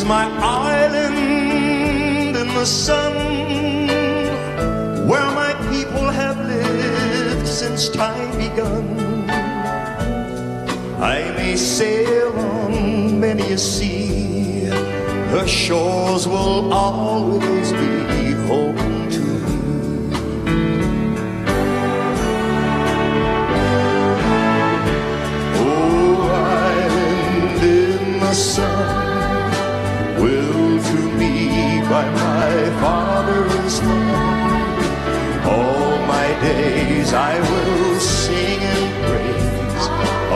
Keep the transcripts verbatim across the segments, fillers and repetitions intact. is my island in the sun, where my people have lived since time begun. I may sail on many a sea, her shores will always be home to me. Oh, island in the sun, will to me by my Father is known. All my days I will sing and praise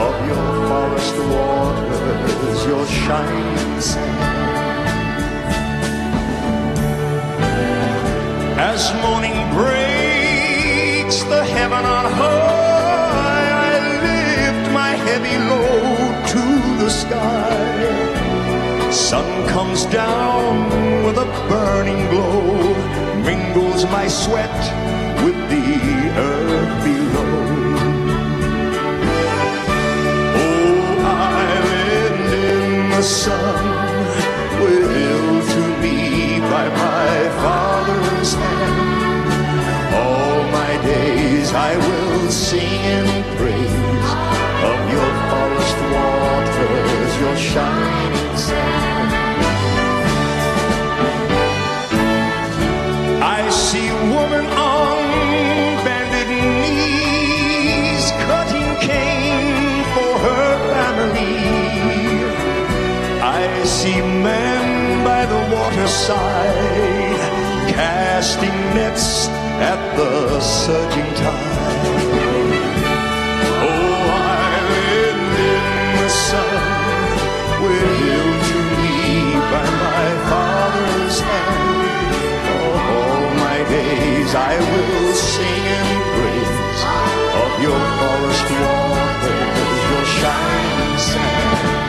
of your forest waters, your shining sun. As morning breaks, the heaven on high, I lift my heavy load to the sky. Sun comes down with a burning glow, mingles my sweat with the earth below. The sun will to me by my Father's hand. All my days I will sing in praise of your forest waters, your shining sand. I see woman on bended knees cutting cane for her family. I see men by the waterside casting nets at the surging tide. Oh, island in the sun, will to me by my Father's hand. Oh, all my days I will sing in praise of your forest waters, your shining sand.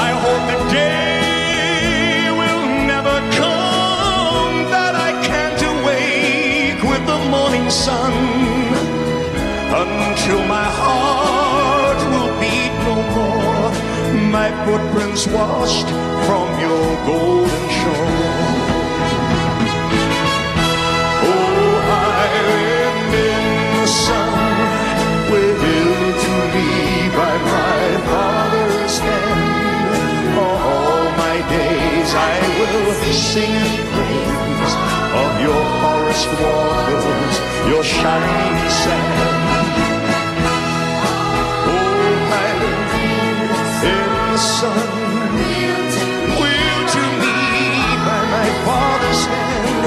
I hope the day will never come that I can't awake with the morning sun, until my heart will beat no more, my footprints washed from your golden shore. Oh, island in the sun, will to me by my Father's hand. I will sing in praise of your forest waters, your shining sand. Oh, island in the sun, will to me by my Father's hand.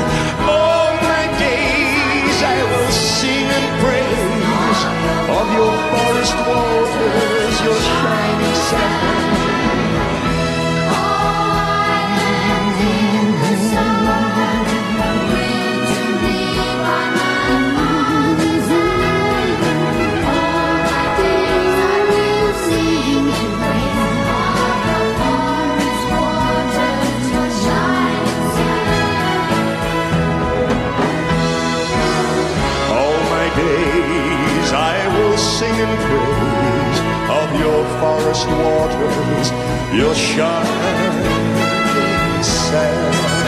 All my days I will sing in praise of your forest waters, your shining sand. Sing in praise of your forest waters, your shining sand.